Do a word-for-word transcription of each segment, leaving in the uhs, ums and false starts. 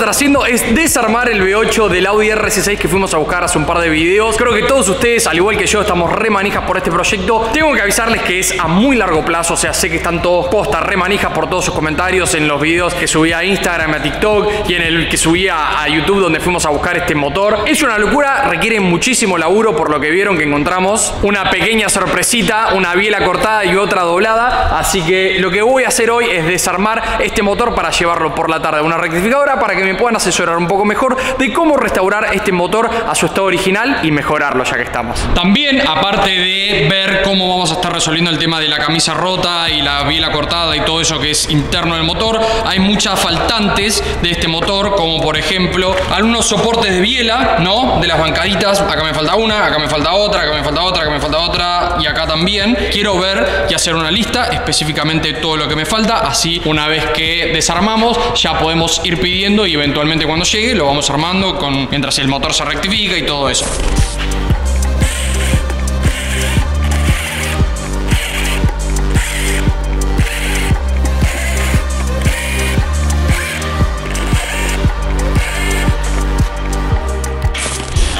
estar haciendo es desarmar el V ocho del Audi R S seis que fuimos a buscar hace un par de videos. Creo que todos ustedes, al igual que yo, estamos re manijas por este proyecto. Tengo que avisarles que es a muy largo plazo, o sea, sé que están todos posta re manijas por todos sus comentarios en los videos que subí a Instagram, a TikTok y en el que subí a, a YouTube, donde fuimos a buscar este motor. Es una locura, requiere muchísimo laburo, por lo que vieron que encontramos una pequeña sorpresita, una biela cortada y otra doblada, así que lo que voy a hacer hoy es desarmar este motor para llevarlo por la tarde a una rectificadora para que me puedan asesorar un poco mejor de cómo restaurar este motor a su estado original y mejorarlo, ya que estamos. También, aparte de ver cómo vamos a estar resolviendo el tema de la camisa rota y la biela cortada y todo eso que es interno del motor, hay muchas faltantes de este motor, como por ejemplo algunos soportes de biela, ¿no? De las bancaditas, acá me falta una, acá me falta otra, acá me falta otra, acá me falta otra y acá también. Quiero ver y hacer una lista específicamente todo lo que me falta, así una vez que desarmamos ya podemos ir pidiendo y eventualmente cuando llegue lo vamos armando con, mientras el motor se rectifica y todo eso.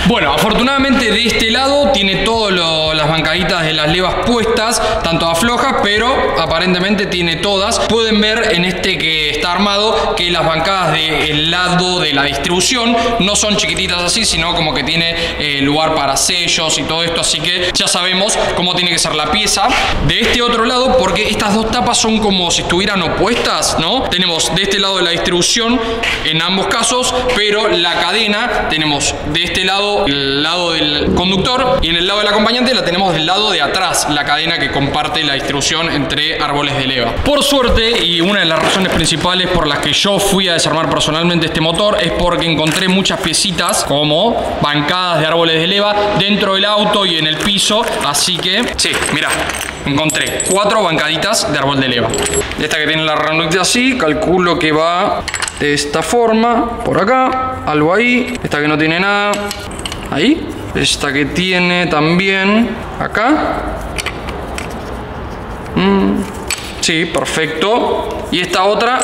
Bueno, afortunadamente de este lado tiene todas las bancaditas de las levas puestas, están todas flojas, pero aparentemente tiene todas. Pueden ver en este que está armado que las bancadas del lado de la distribución no son chiquititas así, sino como que tiene eh, lugar para sellos y todo esto, así que ya sabemos cómo tiene que ser la pieza. De este otro lado, porque estas dos tapas son como si estuvieran opuestas, ¿no? Tenemos de este lado de la distribución en ambos casos, pero la cadena tenemos de este lado, el lado del conductor, y en el lado del acompañante la tenemos del lado de atrás, la cadena que comparte la distribución entre árboles de leva. Por suerte, y una de las razones principales por las que yo fui a desarmar personalmente este motor es porque encontré muchas piecitas como bancadas de árboles de leva dentro del auto y en el piso, así que sí, mirá, encontré cuatro bancaditas de árbol de leva. Esta que tiene la ranurita así, calculo que va de esta forma, por acá, algo ahí, esta que no tiene nada. Ahí, esta que tiene también acá. Mm, sí, perfecto. Y esta otra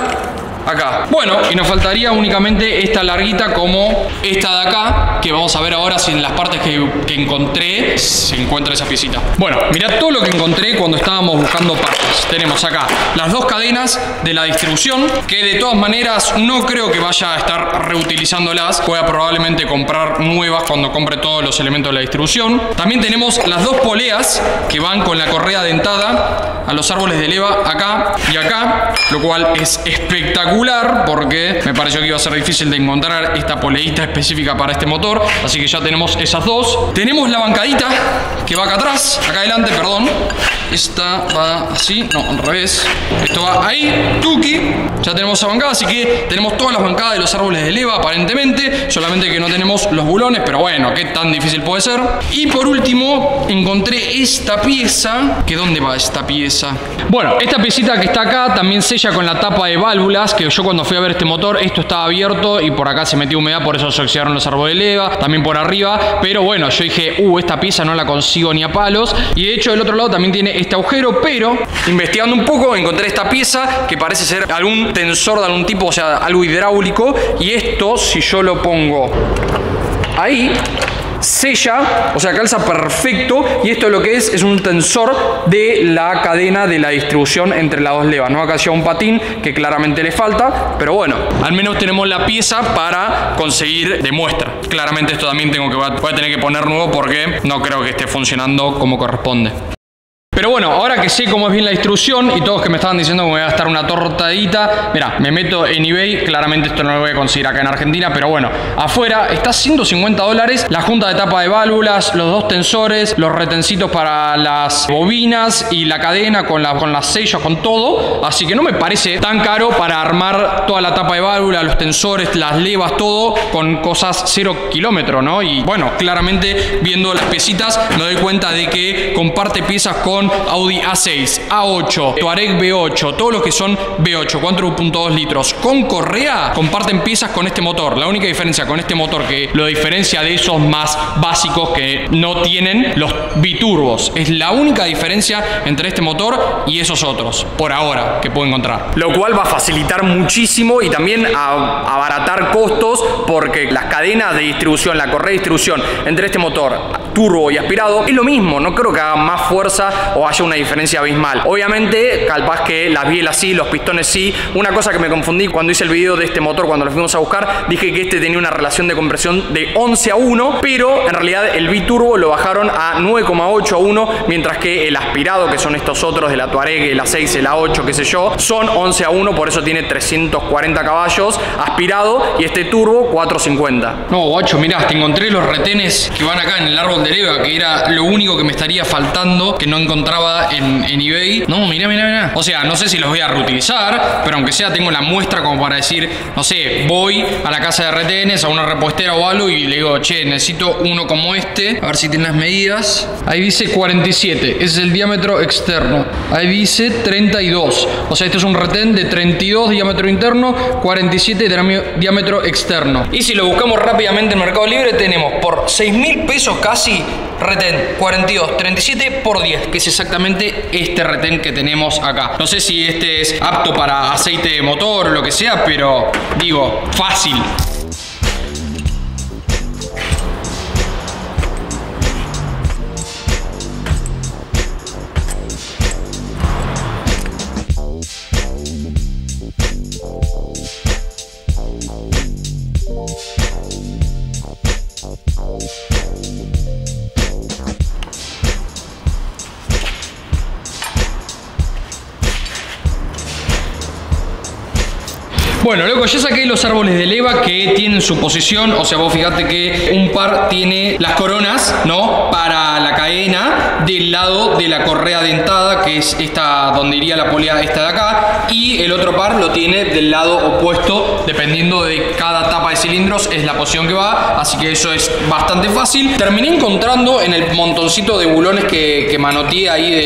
acá. Bueno, y nos faltaría únicamente esta larguita como esta de acá, que vamos a ver ahora si en las partes que, que encontré se encuentra esa piecita. Bueno, mirá todo lo que encontré cuando estábamos buscando partes. Tenemos acá las dos cadenas de la distribución, que de todas maneras no creo que vaya a estar reutilizándolas. Voy a probablemente comprar nuevas cuando compre todos los elementos de la distribución. También tenemos las dos poleas que van con la correa dentada a los árboles de leva acá y acá, lo cual es espectacular, porque me pareció que iba a ser difícil de encontrar esta poleita específica para este motor, así que ya tenemos esas dos. Tenemos la bancadita que va acá atrás, acá adelante, perdón. Esta va así, no, al revés. Esto va ahí, tuki. Ya tenemos esa bancada, así que tenemos todas las bancadas de los árboles de leva aparentemente, solamente que no tenemos los bulones, pero bueno, qué tan difícil puede ser. Y por último, encontré esta pieza, que ¿dónde va esta pieza? Bueno, esta piecita que está acá también sella con la tapa de válvulas, que yo cuando fui a ver este motor, esto estaba abierto y por acá se metió humedad, por eso se oxidaron los árboles de leva, también por arriba, pero bueno, yo dije, uh, esta pieza no la consigo ni a palos, y de hecho del otro lado también tiene este agujero, pero investigando un poco encontré esta pieza que parece ser algún tensor de algún tipo, o sea, algo hidráulico, y esto, si yo lo pongo ahí, sella, o sea, calza perfecto, y esto lo que es, es un tensor de la cadena de la distribución entre las dos levas, ¿no? Acá lleva un patín que claramente le falta, pero bueno, al menos tenemos la pieza para conseguir de muestra. Claramente esto también tengo que, voy a tener que poner nuevo porque no creo que esté funcionando como corresponde. Pero bueno, ahora que sé cómo es bien la distribución y todos que me estaban diciendo que me voy a gastar una tortadita, mirá, me meto en eBay, claramente esto no lo voy a conseguir acá en Argentina, pero bueno, afuera está ciento cincuenta dólares, la junta de tapa de válvulas, los dos tensores, los retencitos para las bobinas y la cadena con, la, con las sellos, con todo, así que no me parece tan caro para armar toda la tapa de válvula, los tensores, las levas, todo con cosas cero kilómetro, ¿no? Y bueno, claramente viendo las piecitas me doy cuenta de que comparte piezas con con Audi A seis, A ocho, Touareg V ocho, todos los que son V ocho, cuatro punto dos litros, con correa, comparten piezas con este motor. La única diferencia con este motor que lo diferencia de esos más básicos que no tienen los biturbos, es la única diferencia entre este motor y esos otros, por ahora, que puedo encontrar. Lo cual va a facilitar muchísimo y también a abaratar costos, porque las cadenas de distribución, la correa de distribución entre este motor turbo y aspirado es lo mismo, no creo que haga más fuerza o haya una diferencia abismal. Obviamente, capaz que las bielas sí, los pistones sí. Una cosa que me confundí cuando hice el video de este motor, cuando lo fuimos a buscar, dije que este tenía una relación de compresión de once a uno, pero en realidad el biturbo lo bajaron a nueve coma ocho a uno, mientras que el aspirado, que son estos otros de la Touareg, el A seis, el A ocho, qué sé yo, son once a uno, por eso tiene trescientos cuarenta caballos aspirado y este turbo cuatrocientos cincuenta. No, guacho, mirá, te encontré los retenes que van acá en el árbol de leva, que era lo único que me estaría faltando, que no encontraba en, en eBay. No, mirá, mirá, mirá. O sea, no sé si los voy a reutilizar, pero aunque sea, tengo la muestra como para decir, no sé, voy a la casa de retenes, a una repostera o algo y le digo, che, necesito uno como este. A ver si tiene las medidas. Ahí dice cuarenta y siete, ese es el diámetro externo. Ahí dice treinta y dos, o sea, este es un retén de treinta y dos diámetro interno, cuarenta y siete de diámetro externo. Y si lo buscamos rápidamente en Mercado Libre, tenemos por seis mil pesos casi retén cuarenta y dos, treinta y siete por diez, que es exactamente este retén que tenemos acá. No sé si este es apto para aceite de motor o lo que sea, pero digo, fácil. Bueno, loco, ya saqué los árboles de leva que tienen su posición. O sea, vos fijate que un par tiene las coronas, ¿no? Para la cadena del lado de la correa dentada, que es esta donde iría la polea esta de acá. Y el otro par lo tiene del lado opuesto, dependiendo de cada tapa de cilindros, es la posición que va. Así que eso es bastante fácil. Terminé encontrando en el montoncito de bulones que, que manoteé ahí, de,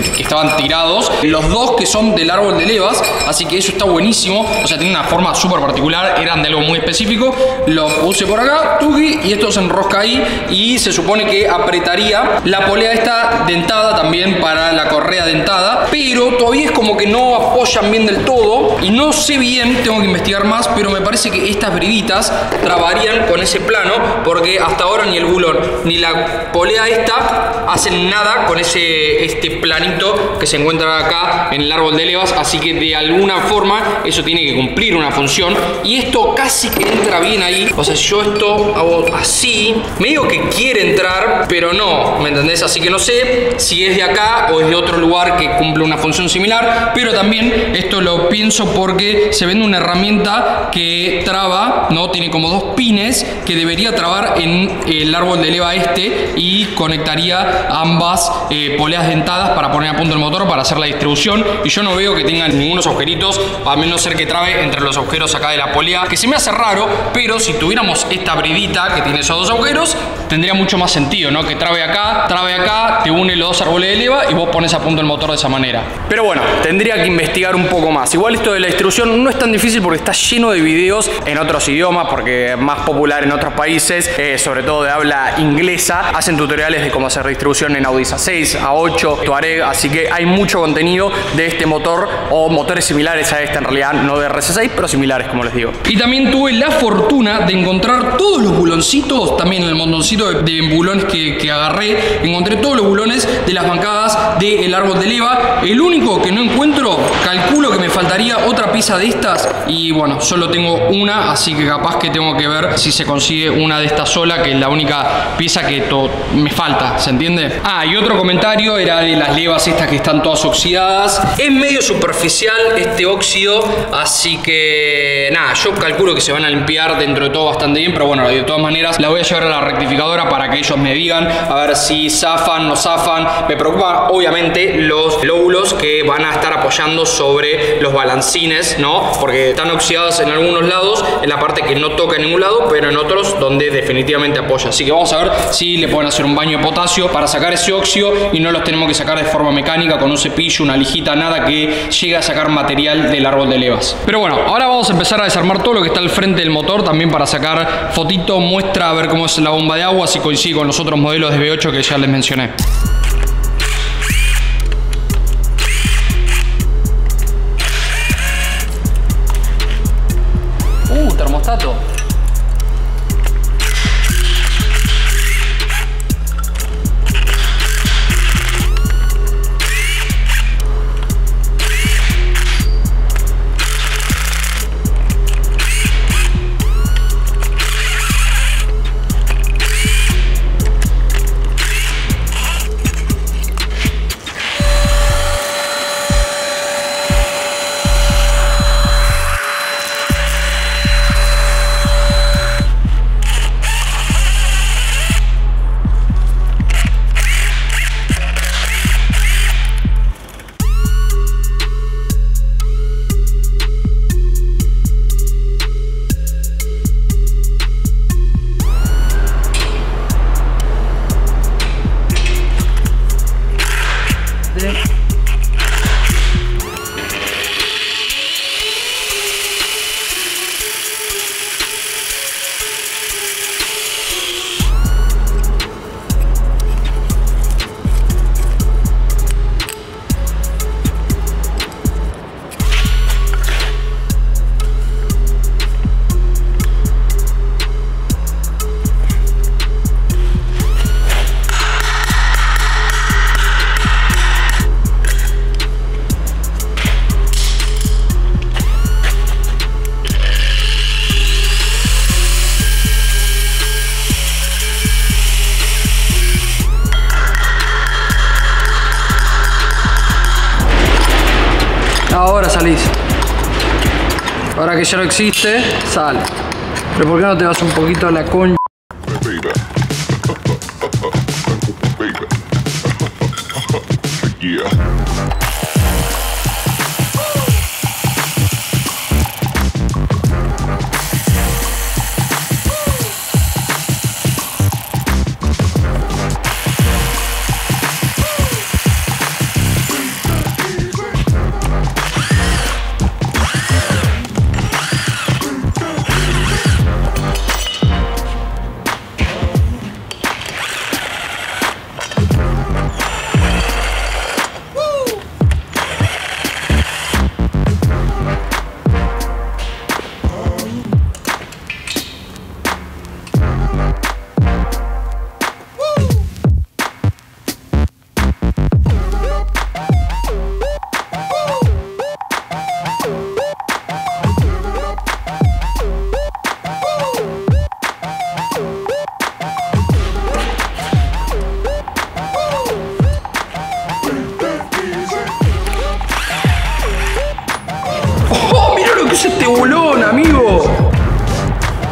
de, que estaban tirados, los dos que son del árbol de levas. Así que eso está buenísimo. O sea, tiene una forma súper particular, eran de algo muy específico. Lo puse por acá, tuki, y esto se enrosca ahí y se supone que apretaría la polea esta dentada también para la correa dentada, pero todavía es como que no apoyan bien del todo y no sé bien, tengo que investigar más, pero me parece que estas briditas trabarían con ese plano, porque hasta ahora ni el bulón ni la polea esta hacen nada con ese este planito que se encuentra acá en el árbol de levas, así que de alguna forma eso tiene que cumplir una función, y esto casi que entra bien ahí. O sea, yo esto hago así, medio que quiere entrar, pero no, ¿me entendés? Así que no sé si es de acá o es de otro lugar que cumple una función similar, pero también esto lo pienso porque se vende una herramienta que traba, ¿no? Tiene como dos pines que debería trabar en el árbol de leva este y conectaría ambas eh, poleas dentadas para poner a punto el motor para hacer la distribución, y yo no veo que tengan ningunos agujeritos, a menos ser que trabe entre los agujeros acá de la polea, que se me hace raro, pero si tuviéramos esta bridita que tiene esos dos agujeros, tendría mucho más sentido, ¿no? Que trabe acá, trabe acá, te une los dos árboles de leva y vos pones a punto el motor de esa manera. Pero bueno, tendría que investigar un poco más. Igual esto de la distribución no es tan difícil porque está lleno de videos en otros idiomas, porque es más popular en otros países, eh, sobre todo de habla inglesa. Hacen tutoriales de cómo hacer distribución en Audi A seis, A ocho, Touareg, así que hay mucho contenido de este motor o motores similares a este, en realidad, no de R S seis, pero similares, como les digo. Y también tuve la fortuna de encontrar todos los buloncitos, también en el montoncito de, de bulones que, que agarré, encontré todos los bulones de las bancadas del árbol de leva. El único que no encuentro, calculo que me faltaría otra pieza de estas, y bueno, solo tengo una, así que capaz que tengo que ver si se consigue una de estas sola, que es la única pieza que me falta, ¿se entiende? Ah, y otro comentario era de las levas estas que están todas oxidadas. Es medio superficial este óxido, así que que nada, yo calculo que se van a limpiar dentro de todo bastante bien, pero bueno, de todas maneras la voy a llevar a la rectificadora para que ellos me digan a ver si zafan, no zafan. Me preocupan obviamente los lóbulos que van a estar apoyando sobre los balancines, ¿no? Porque están oxidados en algunos lados, en la parte que no toca en ningún lado, pero en otros donde definitivamente apoya. Así que vamos a ver si le pueden hacer un baño de potasio para sacar ese óxido y no los tenemos que sacar de forma mecánica con un cepillo, una lijita, nada que llegue a sacar material del árbol de levas. Pero bueno, ahora vamos a empezar a desarmar todo lo que está al frente del motor, también para sacar fotito, muestra, a ver cómo es la bomba de agua, si coincide con los otros modelos de V ocho que ya les mencioné. Uh, termostato. Ahora salís. Ahora que ya no existe, sale. Pero ¿por qué no te vas un poquito a la concha?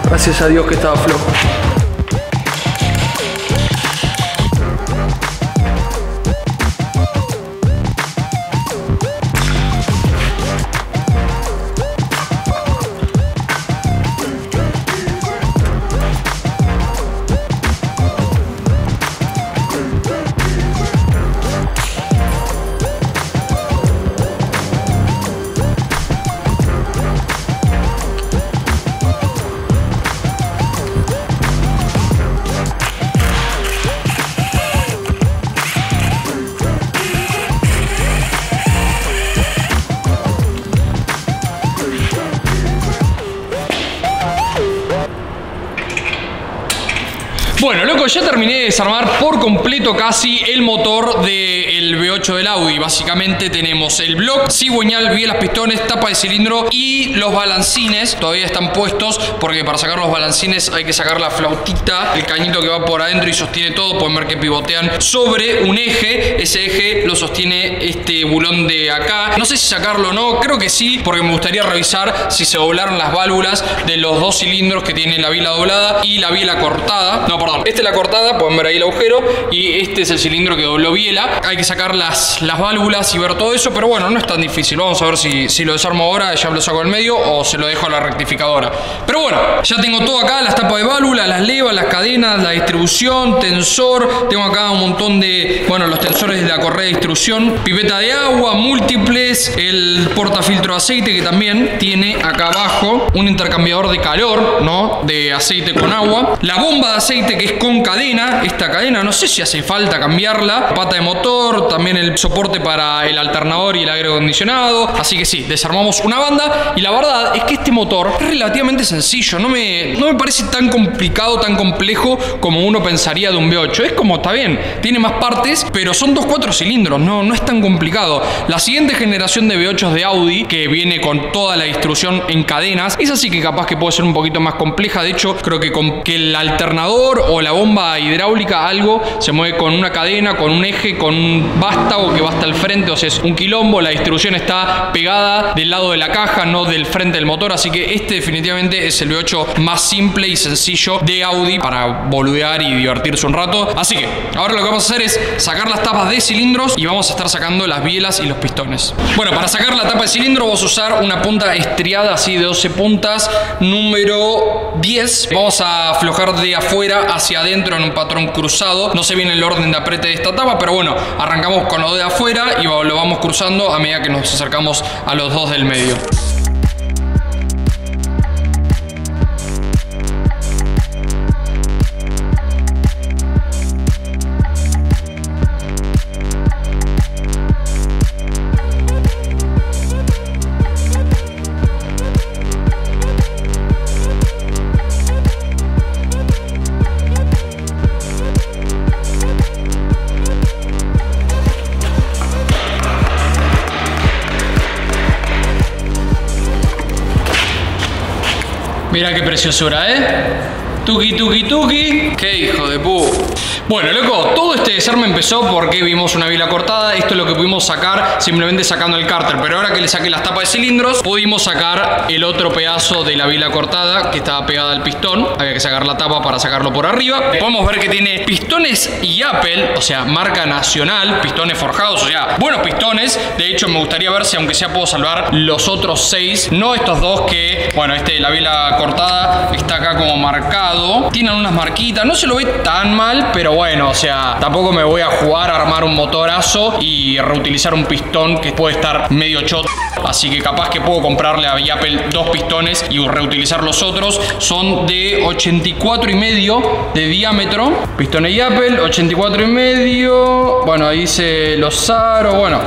Gracias a Dios que estaba flojo. chicos, ya terminé de desarmar por completo casi el motor del V ocho del Audi. Básicamente tenemos el block, cigüeñal, bielas, pistones, tapa de cilindro y los balancines. Todavía están puestos porque para sacar los balancines hay que sacar la flautita, el cañito que va por adentro y sostiene todo. Pueden ver que pivotean sobre un eje. Ese eje lo sostiene este bulón de acá. No sé si sacarlo o no, creo que sí, porque me gustaría revisar si se doblaron las válvulas de los dos cilindros que tienen la biela doblada y la biela cortada. No, perdón, esta es la cortada, pueden ver ahí el agujero, y este es el cilindro que dobló biela. Hay que sacar las, las válvulas y ver todo eso, pero bueno, no es tan difícil. Vamos a ver si, si lo desarmo ahora, ya lo saco del medio o se lo dejo a la rectificadora. Pero bueno, ya tengo todo acá, las tapas de válvula, las levas, las cadenas, la distribución, tensor. Tengo acá un montón de, bueno, los tensores de la correa de distribución, pipeta de agua, múltiples, el portafiltro de aceite que también tiene acá abajo, un intercambiador de calor, ¿no? De aceite con agua, la bomba de aceite que es con cadena. Esta cadena no sé si hace falta cambiarla, pata de motor, también el soporte para el alternador y el aire acondicionado. Así que sí, desarmamos una banda, y la verdad es que este motor es relativamente sencillo, no me, no me parece tan complicado, tan complejo como uno pensaría de un V ocho. Es como, está bien, tiene más partes, pero son dos cuatro cilindros, no, no es tan complicado. La siguiente generación de V ocho de Audi, que viene con toda la distribución en cadenas, es así que capaz que puede ser un poquito más compleja. De hecho, creo que con que el alternador o la bomba hidráulica, algo, se mueve con una cadena, con un eje, con un vástago que va hasta el frente. O sea, es un quilombo, la distribución está pegada del lado de la caja, no del frente del motor. Así que este definitivamente es el V ocho más simple y sencillo de Audi para boludear y divertirse un rato. Así que ahora lo que vamos a hacer es sacar las tapas de cilindros y vamos a estar sacando las bielas y los pistones. Bueno, para sacar la tapa de cilindro vas a usar una punta estriada así de doce puntas, número diez. Vamos a aflojar de afuera hacia adentro en un patrón cruzado. No sé bien el orden de apriete de esta tapa, pero bueno, arrancamos con lo de afuera y lo vamos cruzando a medida que nos acercamos a los dos del medio. Mirá qué preciosura, ¿eh? Tuki, tuki, tuki. Qué hijo de pu. Bueno, loco, todo este desarme empezó porque vimos una biela cortada. Esto es lo que pudimos sacar simplemente sacando el cárter. Pero ahora que le saqué las tapas de cilindros, pudimos sacar el otro pedazo de la biela cortada que estaba pegada al pistón. Había que sacar la tapa para sacarlo por arriba. Podemos ver que tiene pistones y Apple, o sea, marca nacional, pistones forjados, o sea, buenos pistones. De hecho, me gustaría ver si aunque sea puedo salvar los otros seis. No estos dos que, bueno, este, la biela cortada está acá como marcado. Tienen unas marquitas, no se lo ve tan mal, pero bueno, o sea, tampoco me voy a jugar a armar un motorazo y reutilizar un pistón que puede estar medio choto. Así que capaz que puedo comprarle a Apple dos pistones y reutilizar los otros. Son de ochenta y cuatro y medio de diámetro. Pistones Apple, ochenta y cuatro y medio. Bueno, ahí dice los aros. Bueno,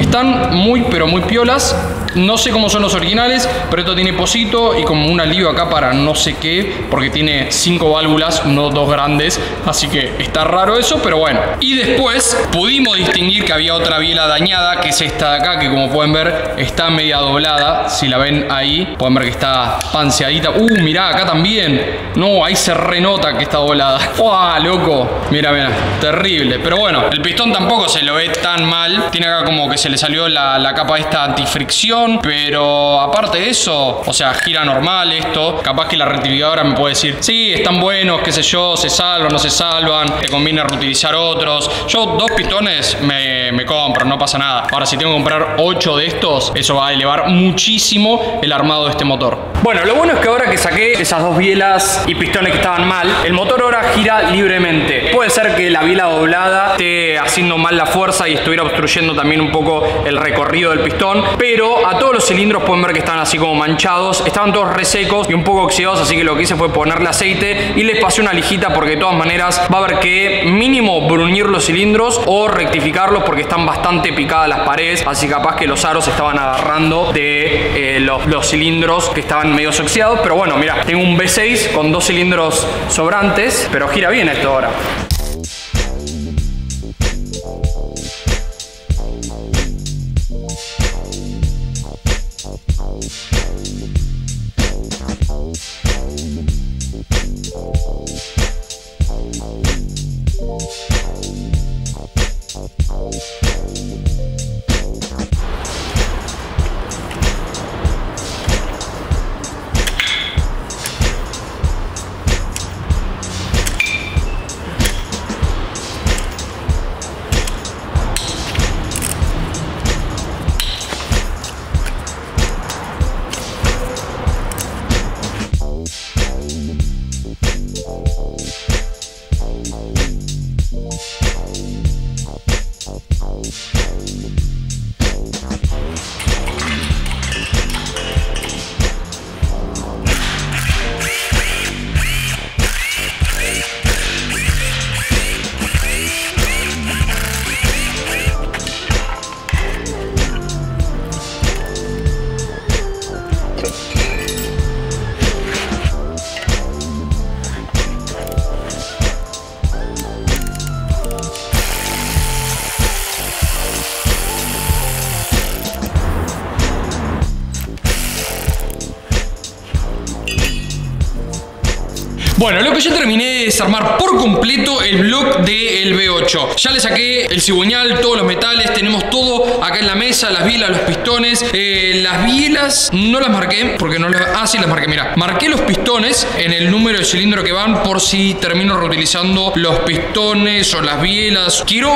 están muy, pero muy piolas. No sé cómo son los originales, pero esto tiene pocito y como un alivio acá para no sé qué, porque tiene cinco válvulas, no dos grandes, así que está raro eso, pero bueno. Y después pudimos distinguir que había otra biela dañada, que es esta de acá, que como pueden ver está media doblada. Si la ven ahí, pueden ver que está panceadita. Uh, mirá, acá también. No, ahí se renota que está doblada. ¡Uah, loco! Mirá, mirá, terrible. Pero bueno, el pistón tampoco se lo ve tan mal. Tiene acá como que se le salió la, la capa esta antifricción. Pero aparte de eso, o sea, gira normal esto. Capaz que la rectificadora me puede decir, sí, están buenos, qué sé yo, se salvan, no se salvan, te conviene reutilizar otros. Yo dos pistones me, me compro, no pasa nada. Ahora, si tengo que comprar ocho de estos, eso va a elevar muchísimo el armado de este motor. Bueno, lo bueno es que ahora que saqué esas dos bielas y pistones que estaban mal, el motor ahora gira libremente. Puede puede ser que la biela doblada esté haciendo mal la fuerza y estuviera obstruyendo también un poco el recorrido del pistón, pero a todos los cilindros pueden ver que están así como manchados, estaban todos resecos y un poco oxidados, así que lo que hice fue ponerle aceite y les pasé una lijita, porque de todas maneras va a haber que mínimo bruñir los cilindros o rectificarlos porque están bastante picadas las paredes, así capaz que los aros estaban agarrando de eh, los, los cilindros que estaban medio oxidados, pero bueno, mira, tengo un V seis con dos cilindros sobrantes, pero gira bien esto ahora. Bueno, lo que yo terminé es armar por completo el block del V ocho. Ya le saqué el cigüeñal, todos los metales, tenemos todo acá en la mesa, las bielas, los pistones. Eh, las bielas no las marqué porque no las... Ah, sí, las marqué, mira. Marqué los pistones en el número de cilindro que van por si termino reutilizando los pistones o las bielas. Quiero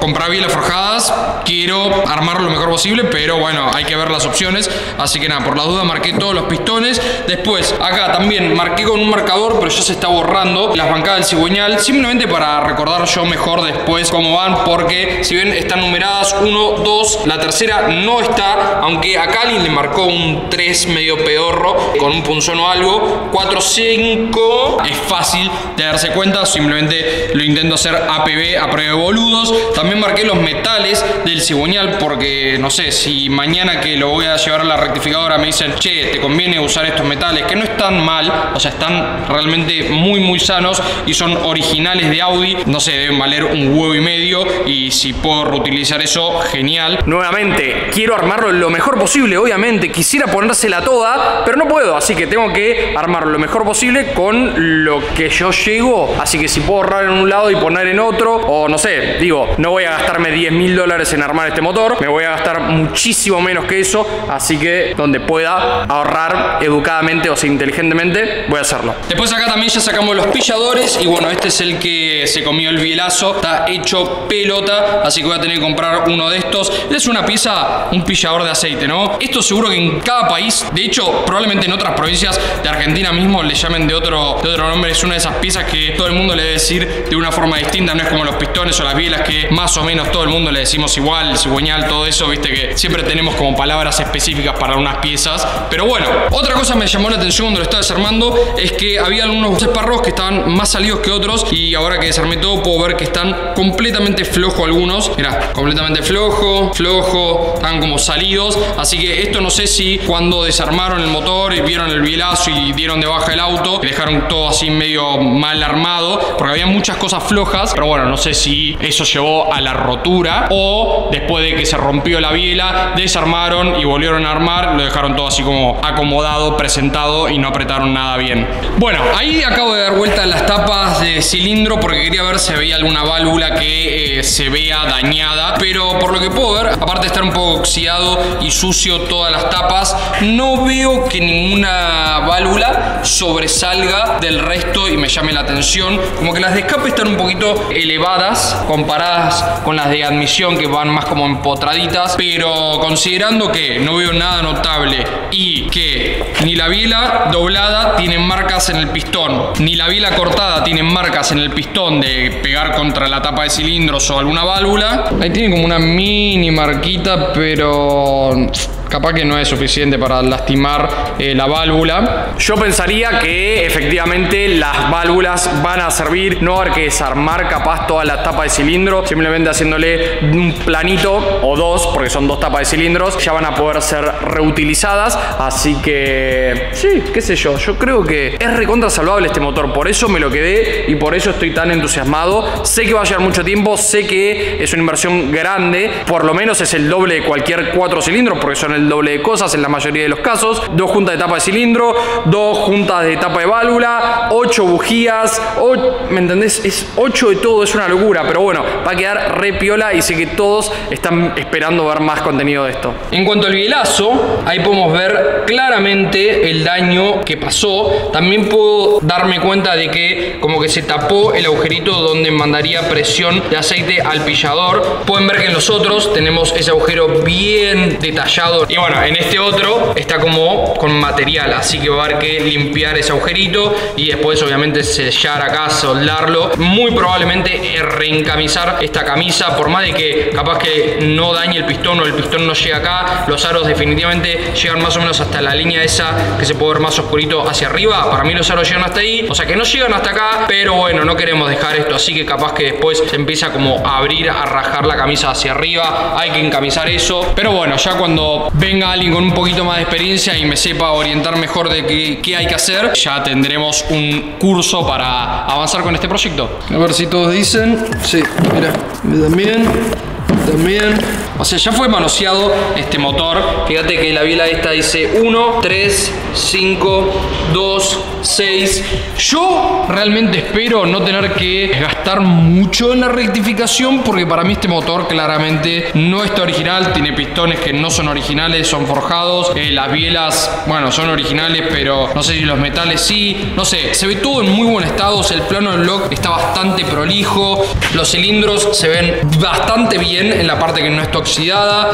comprar bielas forjadas, quiero armarlo lo mejor posible, pero bueno, hay que ver las opciones. Así que nada, por la duda marqué todos los pistones. Después, acá también marqué con un marcador, pero yo se está borrando las bancadas del cigüeñal, simplemente para recordar yo mejor después cómo van, porque si bien están numeradas uno, dos, la tercera no está, aunque a Cali le marcó un tres medio pedorro con un punzón o algo. Cuatro, cinco es fácil de darse cuenta, simplemente lo intento hacer A P B, a prueba de boludos. También marqué los metales del cigüeñal porque no sé si mañana que lo voy a llevar a la rectificadora me dicen, che, te conviene usar estos metales, que no están mal, o sea, están realmente muy muy sanos y son originales de Audi, no sé, deben valer un huevo y medio, y si puedo reutilizar eso, genial. Nuevamente, quiero armarlo lo mejor posible, obviamente quisiera ponérsela toda, pero no puedo, así que tengo que armarlo lo mejor posible con lo que yo llego, así que si puedo ahorrar en un lado y poner en otro, o no sé, digo, no voy a gastarme diez mil dólares en armar este motor, me voy a gastar muchísimo menos que eso, así que donde pueda ahorrar educadamente, o sea, inteligentemente, voy a hacerlo. Después acá también ya sacamos los pilladores y bueno, este es el que se comió el bielazo, está hecho pelota, así que voy a tener que comprar uno de estos. Es una pieza, un pillador de aceite, ¿no? Esto seguro que en cada país, de hecho probablemente en otras provincias de Argentina mismo le llamen de otro, de otro nombre, es una de esas piezas que todo el mundo le debe decir de una forma distinta, no es como los pistones o las bielas que más o menos todo el mundo le decimos igual, el cigüeñal, todo eso, viste que siempre tenemos como palabras específicas para unas piezas, pero bueno. Otra cosa me llamó la atención cuando lo estaba desarmando es que había algunos esparros que estaban más salidos que otros, y ahora que desarmé todo puedo ver que están completamente flojos algunos, mirá, completamente flojo, flojo, están como salidos, así que esto no sé si cuando desarmaron el motor y vieron el bielazo y dieron de baja el auto y dejaron todo así medio mal armado, porque había muchas cosas flojas, pero bueno, no sé si eso llevó a la rotura o después de que se rompió la biela desarmaron y volvieron a armar, lo dejaron todo así como acomodado, presentado y no apretaron nada bien. Bueno, ahí acabo de dar vuelta las tapas de cilindro porque quería ver si veía alguna válvula que eh, se vea dañada, pero por lo que puedo ver, aparte de estar un poco oxidado y sucio todas las tapas, no veo que ninguna válvula sobresalga del resto y me llame la atención, como que las de escape están un poquito elevadas comparadas con las de admisión que van más como empotraditas, pero considerando que no veo nada notable y que ni la biela doblada tiene marcas en el pistón, ni la vila cortada tienen marcas en el pistón de pegar contra la tapa de cilindros o alguna válvula. Ahí tiene como una mini marquita, pero capaz que no es suficiente para lastimar eh, la válvula. Yo pensaría que efectivamente las válvulas van a servir, no haber que desarmar capaz toda la tapa de cilindro, simplemente haciéndole un planito o dos, porque son dos tapas de cilindros, ya van a poder ser reutilizadas. Así que sí, qué sé yo, yo creo que es recontra salvable este motor, por eso me lo quedé y por eso estoy tan entusiasmado. Sé que va a llevar mucho tiempo, sé que es una inversión grande, por lo menos es el doble de cualquier cuatro cilindros, porque son el doble de cosas en la mayoría de los casos. Dos juntas de tapa de cilindro, dos juntas de tapa de válvula, ocho bujías, ocho, ¿me entendés? Es ocho de todo, es una locura, pero bueno, va a quedar re piola y sé que todos están esperando ver más contenido de esto. En cuanto al bielazo, ahí podemos ver claramente el daño que pasó. También puedo darme cuenta de que como que se tapó el agujerito donde mandaría presión de aceite al pillador. Pueden ver que en los otros tenemos ese agujero bien detallado. Y bueno, en este otro está como con material, así que va a haber que limpiar ese agujerito y después obviamente sellar acá, soldarlo. Muy probablemente reencamizar esta camisa, por más de que capaz que no dañe el pistón o el pistón no llega acá. Los aros definitivamente llegan más o menos hasta la línea esa que se puede ver más oscurito hacia arriba. Para mí los aros llegan hasta ahí, o sea que no llegan hasta acá, pero bueno, no queremos dejar esto, así que capaz que después se empieza como a abrir, a rajar la camisa hacia arriba. Hay que encamizar eso, pero bueno, ya cuando venga alguien con un poquito más de experiencia y me sepa orientar mejor de qué, qué hay que hacer, ya tendremos un curso para avanzar con este proyecto. A ver si todos dicen, sí, mira, también, también. O sea, ya fue manoseado este motor. Fíjate que la biela esta dice uno, tres, cinco, dos, seis. Yo realmente espero no tener que gastar mucho en la rectificación, porque para mí este motor claramente no está original. Tiene pistones que no son originales, son forjados. Eh, las bielas, bueno, son originales, pero no sé si los metales sí. No sé, se ve todo en muy buen estado. O sea, el plano del block está bastante prolijo. Los cilindros se ven bastante bien en la parte que no está oxidada.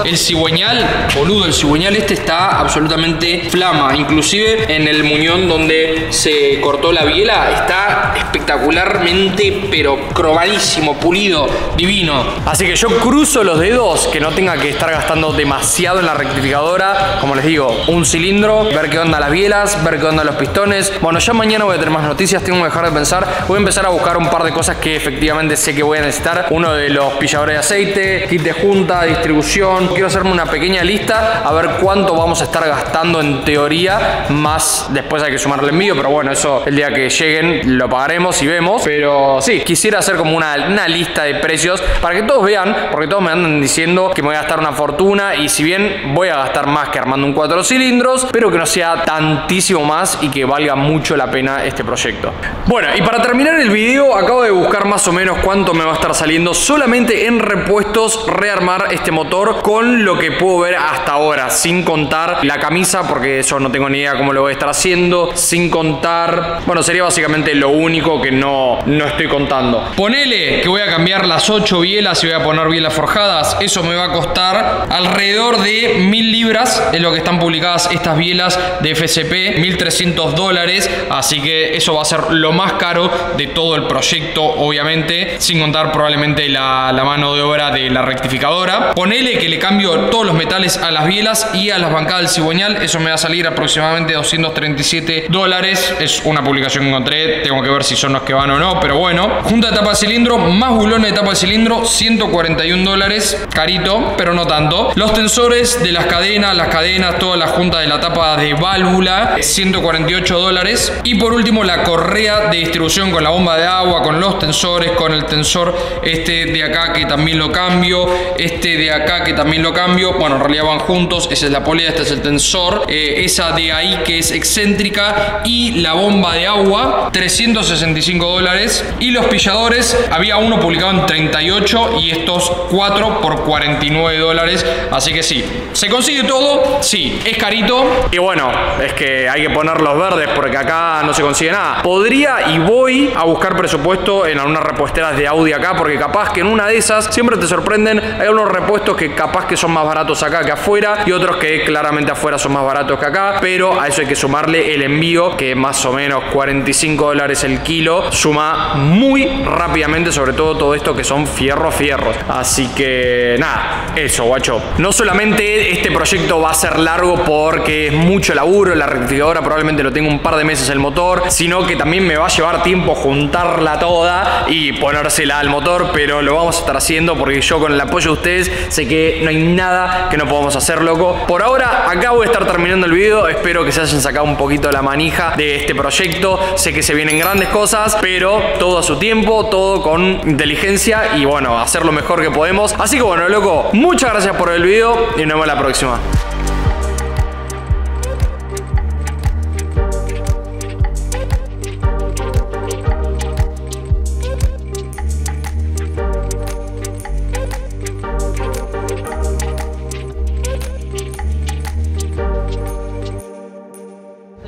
El cigüeñal, boludo, el cigüeñal este está absolutamente flama. Inclusive en el muñón donde se cortó la biela está espectacularmente, pero cromadísimo, pulido, divino. Así que yo cruzo los dedos que no tenga que estar gastando demasiado en la rectificadora. Como les digo, un cilindro, ver qué onda las bielas, ver qué onda los pistones. Bueno, ya mañana voy a tener más noticias, tengo que dejar de pensar. Voy a empezar a buscar un par de cosas que efectivamente sé que voy a necesitar. Uno de los pilladores de aceite, kit de junta, distribución. Quiero hacerme una pequeña lista a ver cuánto vamos a estar gastando en teoría, más después hay que sumarle envío, pero bueno, eso el día que lleguen lo pagaremos y vemos. Pero sí, quisiera hacer como una, una lista de precios para que todos vean, porque todos me andan diciendo que me voy a gastar una fortuna, y si bien voy a gastar más que armando un cuatro cilindros, pero que no sea tantísimo más y que valga mucho la pena este proyecto. Bueno, y para terminar el video acabo de buscar más o menos cuánto me va a estar saliendo solamente en repuestos rearmar este motor con lo que puedo ver hasta ahora, sin contar la camisa, porque eso no tengo ni idea cómo lo voy a estar haciendo, sin contar, bueno, sería básicamente lo único que no, no estoy contando. Ponele que voy a cambiar las ocho bielas y voy a poner bielas forjadas. Eso me va a costar alrededor de mil libras, es lo que están publicadas estas bielas de F C P, mil trescientos dólares, así que eso va a ser lo más caro de todo el proyecto, obviamente, sin contar probablemente la, la mano de obra de la rectificadora. Ponele que le cambio todos los metales a las bielas y a las bancadas del cigüeñal, eso me va a salir aproximadamente doscientos treinta y siete dólares. Es una publicación que encontré, tengo que ver si son los que van o no, pero bueno. Junta de tapa de cilindro, más bulones de tapa de cilindro, ciento cuarenta y un dólares, carito, pero no tanto. Los tensores de las cadenas, las cadenas, toda la junta de la tapa de válvula, ciento cuarenta y ocho dólares. Y por último la correa de distribución con la bomba de agua, con los tensores, con el tensor este de acá que también lo cambio, este de acá que también lo cambio, bueno, en realidad van juntos, esa es la polea, este es el tensor, eh, esa de ahí que es excéntrica y la bomba de agua, trescientos sesenta y cinco dólares. Y los pilladores, había uno publicado en treinta y ocho y estos cuatro por cuarenta y nueve dólares, así que sí, ¿se consigue todo? Sí, es carito. Y bueno, es que hay que poner los verdes porque acá no se consigue nada. Podría y voy a buscar presupuesto en algunas reposteras de Audi acá, porque capaz que en una de esas siempre te sorprende venden. Hay unos repuestos que capaz que son más baratos acá que afuera, y otros que claramente afuera son más baratos que acá, pero a eso hay que sumarle el envío, que más o menos cuarenta y cinco dólares el kilo suma muy rápidamente, sobre todo todo esto que son fierros fierros. Así que nada, eso, guacho. No solamente este proyecto va a ser largo porque es mucho laburo, la rectificadora probablemente lo tenga un par de meses el motor, sino que también me va a llevar tiempo juntarla toda y ponérsela al motor, pero lo vamos a estar haciendo porque yo, con el apoyo de ustedes, sé que no hay nada que no podamos hacer, loco. Por ahora acá voy a estar terminando el video, espero que se hayan sacado un poquito la manija de este proyecto. Sé que se vienen grandes cosas, pero todo a su tiempo, todo con inteligencia y bueno, hacer lo mejor que podemos. Así que bueno, loco, muchas gracias por el video y nos vemos la próxima.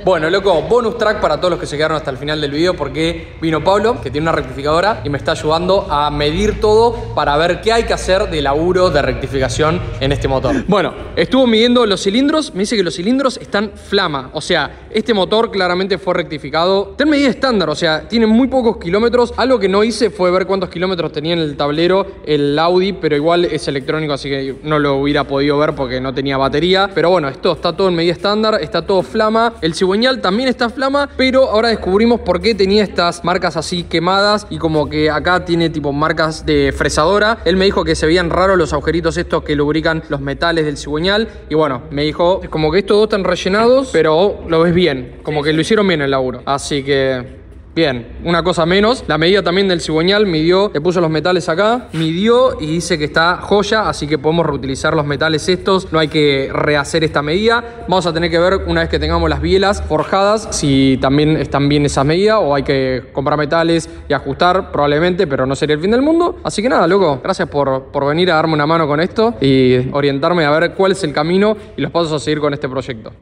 Bueno, loco, bonus track para todos los que se quedaron hasta el final del video, porque vino Pablo, que tiene una rectificadora y me está ayudando a medir todo para ver qué hay que hacer de laburo de rectificación en este motor. Bueno, estuvo midiendo los cilindros, me dice que los cilindros están flama, o sea, este motor claramente fue rectificado. Está en medida estándar, o sea, tiene muy pocos kilómetros. Algo que no hice fue ver cuántos kilómetros tenía en el tablero el Audi, pero igual es electrónico, así que no lo hubiera podido ver porque no tenía batería. Pero bueno, esto está todo en medida estándar, está todo flama, el cigüeñal también está flama, pero ahora descubrimos por qué tenía estas marcas así quemadas y como que acá tiene tipo marcas de fresadora. Él me dijo que se veían raros los agujeritos estos que lubrican los metales del cigüeñal, y bueno, me dijo como que estos dos están rellenados, pero lo ves bien, como que lo hicieron bien el laburo, así que... bien, una cosa menos. La medida también del cigüeñal, midió, le puso los metales acá, midió y dice que está joya, así que podemos reutilizar los metales estos, no hay que rehacer esta medida. Vamos a tener que ver una vez que tengamos las bielas forjadas si también están bien esas medidas o hay que comprar metales y ajustar probablemente, pero no sería el fin del mundo. Así que nada, loco, gracias por, por venir a darme una mano con esto y orientarme a ver cuál es el camino y los pasos a seguir con este proyecto.